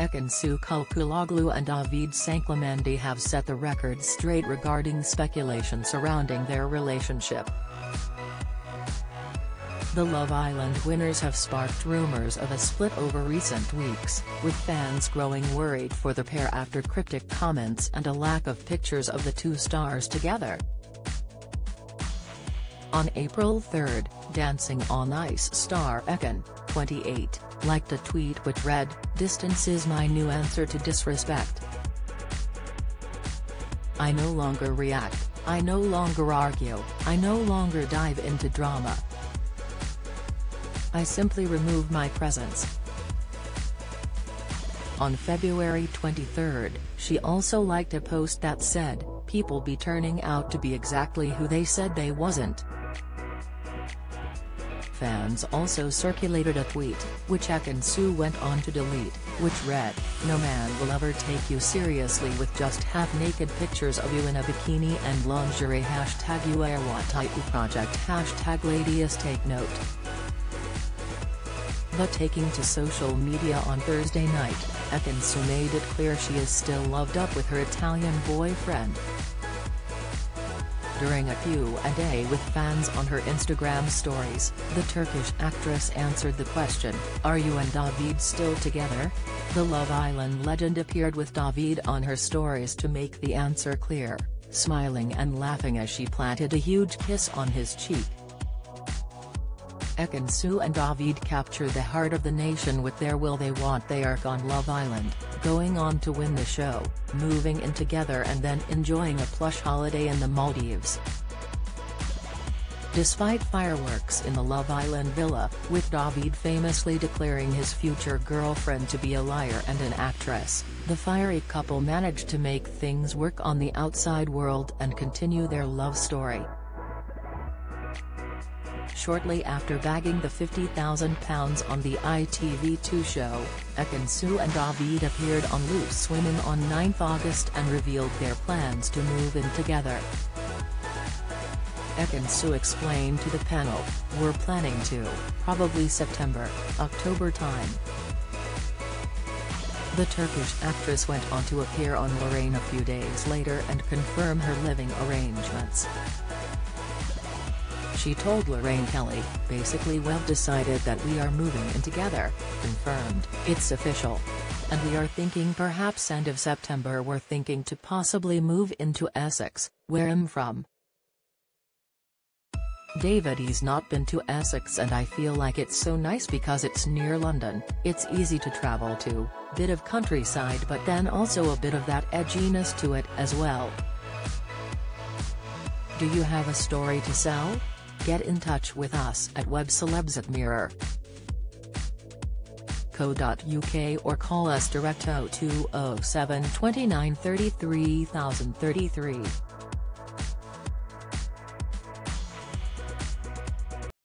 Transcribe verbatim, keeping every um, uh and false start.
Ekin-Su Cülcüloğlu and Davide Sanclimenti have set the record straight regarding speculation surrounding their relationship. The Love Island winners have sparked rumors of a split over recent weeks, with fans growing worried for the pair after cryptic comments and a lack of pictures of the two stars together. On April third, Dancing on Ice star Ekin, twenty-eight, liked a tweet which read, "Distance is my new answer to disrespect. I no longer react, I no longer argue, I no longer dive into drama. I simply remove my presence." On February twenty-third, she also liked a post that said, "People be turning out to be exactly who they said they wasn't." Fans also circulated a tweet, which Ekin-Su went on to delete, which read, "No man will ever take you seriously with just half-naked pictures of you in a bikini and lingerie. Hashtag you air what I do project. Hashtag ladies take note." But taking to social media on Thursday night, Ekin-Su made it clear she is still loved up with her Italian boyfriend. During a Q and A with fans on her Instagram stories, the Turkish actress answered the question, "Are you and Davide still together?" The Love Island legend appeared with Davide on her stories to make the answer clear, smiling and laughing as she planted a huge kiss on his cheek. Ekin-Su and Davide capture the heart of the nation with their Will They What They arc on Love Island, going on to win the show, moving in together and then enjoying a plush holiday in the Maldives. Despite fireworks in the Love Island villa, with Davide famously declaring his future girlfriend to be a liar and an actress, the fiery couple managed to make things work on the outside world and continue their love story. Shortly after bagging the fifty thousand pounds on the I T V two show, Ekin-Su and Davide appeared on Loose Women on the ninth of August and revealed their plans to move in together. Ekin-Su explained to the panel, "We're planning to, probably September, October time." The Turkish actress went on to appear on Lorraine a few days later and confirm her living arrangements. She told Lorraine Kelly, "Basically we've decided that we are moving in together, confirmed, it's official. And we are thinking perhaps end of September we're thinking to possibly move into Essex, where I'm from. Davide's not been to Essex and I feel like it's so nice because it's near London, it's easy to travel to, bit of countryside but then also a bit of that edginess to it as well. Do you have a story to sell? Get in touch with us at webcelebs at mirror dot co dot U K or call us direct oh two oh seven, two nine, three three oh three three.